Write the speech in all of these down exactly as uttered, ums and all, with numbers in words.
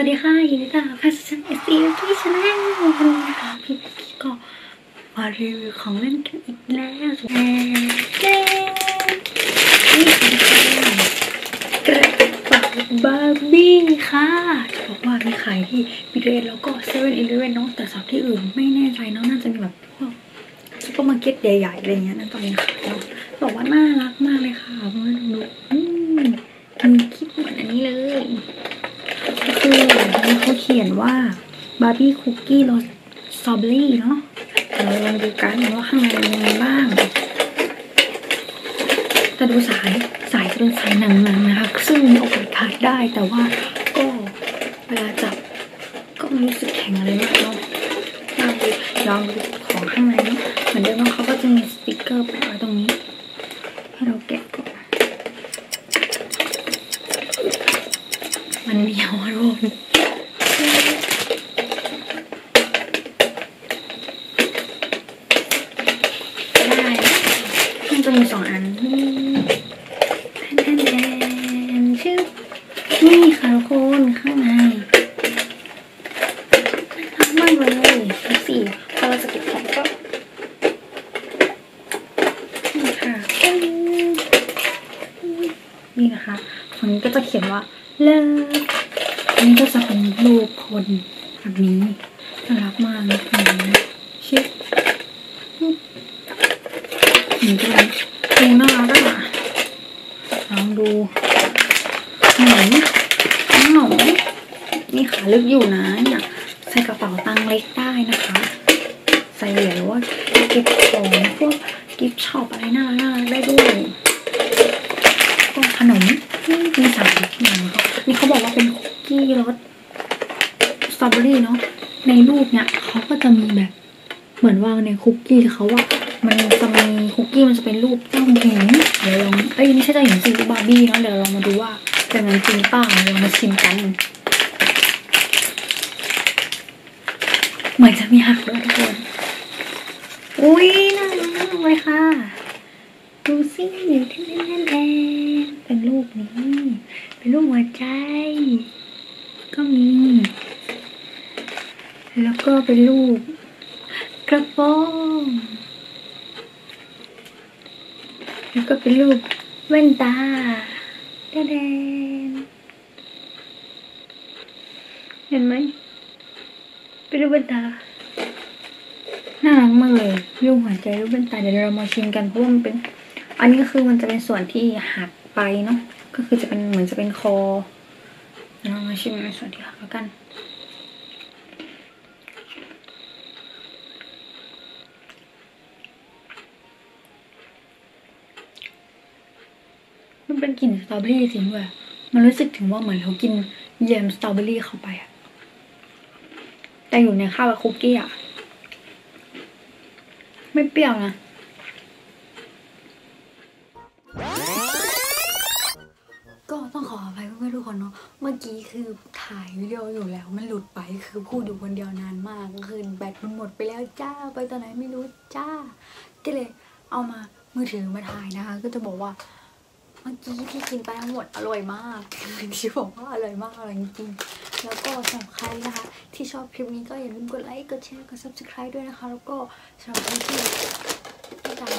สวัสดีค่ะยินดีต้อนรับเข้าสู่ช่อง เอส ซี เอฟ ที Channel วันนี้นะคะพี่แม็กกี้ก็มารีวิวของเล่นกันอีกแล้วแม่เล่นนี่เป็นกระเป๋าบาร์บี้ค่ะจะบอกว่ามีขายที่บิ๊กซีแล้วก็เซเว่นอีเลฟเว่นเนาะแต่สอบที่อื่นไม่แน่ใจเนาะน่าจะมีแบบพวกซุปเปอร์มาร์เก็ตใหญ่ๆอะไรเงี้ยนะตอนนี้ค่ะเนาะบอกว่าน่ารักมากเลยค่ะเพื่อนดูอืมอันคิดเหมือนอันนี้เลยคือเขาเขียนว่าบาร์บี้คุกกี้รสสตรอเบอรี่เนาะเราลองดูกันว่าข้างในเป็นยังไงบ้างแต่ดูสายสายจะเป็นสายหนังๆนะคะซึ่งมีโอกาสขาดได้แต่ว่าก็เวลาจับก็รู้สึกแข็งอะไรมากเนาะลองดูลองดูของข้างในเหมือนเดิมเขาก็จะมีสติ๊กเกอร์แปะไว้ตรงนี้ให้เราแกะก่อนมันเหนียวรวมได้มันจะมีสองอันแอนแอนชื่อนี่ค่ะทุกคนข้างในน่ารักมากเลยสี่พอเราจะเก็บของก็นี่ค่ะนี่นะคะฝั่งนี้ก็จะเขียนว่าเลิฟอันนี้ก็จะเป็นรูปคนแบบนี้น่ารักมากเลยชิคนี่ก็เลยดูน่ารักอ่ะลองดูหนูหนูนี่ขาลึกอยู่นะเนี่ยใส่กระเป๋าตังค์เล็กได้นะคะใส่เหรียญหรือว่าเก็บของพวกกิฟต์ช็อปอะไรน่ารักได้ด้วยก็ขนมมีสามอย่างนี่เขาบอกว่าเป็นคุกกี้รสสตรอเบอรี่เนาะในรูปเนี่ยเขาก็จะมีแบบเหมือนวางในคุกกี้เขาว่ามันจะมีคุกกี้มันจะเป็นรูปเจ้าหญิงเดี๋ยวลองเอ้ยนี่ใช่เจ้าหญิงจริงบาร์บี้เนาะเดี๋ยวเรามาดูว่าเป็นมันจริงเปล่าเรามาชิมกันเหมือนจะมีหักด้วยทุกคนอุ้ยน่ารักมากเลยค่ะดูสิเป็นรูปนี้เป็นรูปหัวใจก็มีแล้วก็เป็นรูปกระโปรงแล้วก็เป็นรูปแว่นตาแดงเห็นไหมเป็นรูปแว่นตาน่ารักมากเลยรูปหัวใจรูปแว่นตาเดี๋ยวเรามาชิมกันเพราะว่ามันเป็นอันนี้ก็คือมันจะเป็นส่วนที่หักไปเนาะก็คือจะเป็นเหมือนจะเป็นคอเรามาชิมในส่วนที่หักแล้วกันมันเป็นกลิ่นสตรอเบอรี่จริงด้วยมันรู้สึกถึงว่าเหมือนเขากินแยมสตรอเบอรี่เข้าไปอะแต่อยู่ในข้าวคุกกี้อะไม่เปรี้ยวนะก็ต้องขออภัยเพื่อนๆทุกคนเนาะเมื่อกี้คือถ่ายวิดีโออยู่แล้วมันหลุดไปคือพูดอยู่คนเดียวนานมากคือแบตมันหมดไปแล้วจ้าไปตอนไหนไม่รู้จ้าก็เลยเอามามือถือมาถ่ายนะคะก็จะบอกว่าเมื่อกี้ที่กินไปทั้งหมดอร่อยมากที่บอกว่าอร่อยมากอร่อยจริงแล้วก็สำหรับใครนะคะที่ชอบคลิปนี้ก็อย่าลืมกดไลค์กดแชร์กด ซับสไครบ์ ด้วยนะคะแล้วก็สำหรับใครที่ต้องการ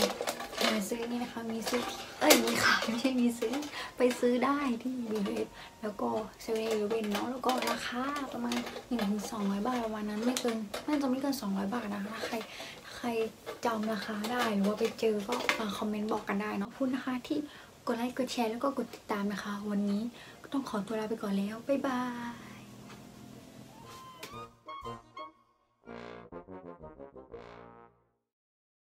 มาซื้อนี่นะคะมีซื้อเอ้ยมีขายไม่ใช่มีซื้อไปซื้อได้ที่บิ๊กซีแล้วก็เซเว่นอีเลฟเว่นเนาะแล้วก็ราคาประมาณ หนึ่งถึงสองร้อย บาทประมาณนั้นไม่เกินน่าจะไม่เกินสองร้อยบาทนะคะใครใครจำราคาได้หรือว่าไปเจอก็มาคอมเมนต์บอกกันได้เนาะพูดนะคะที่กดไลค์กดแชร์แล้วก็กดติดตามนะคะวันนี้ก็ต้องขอตัวลาไปก่อนแล้วบ๊ายบาย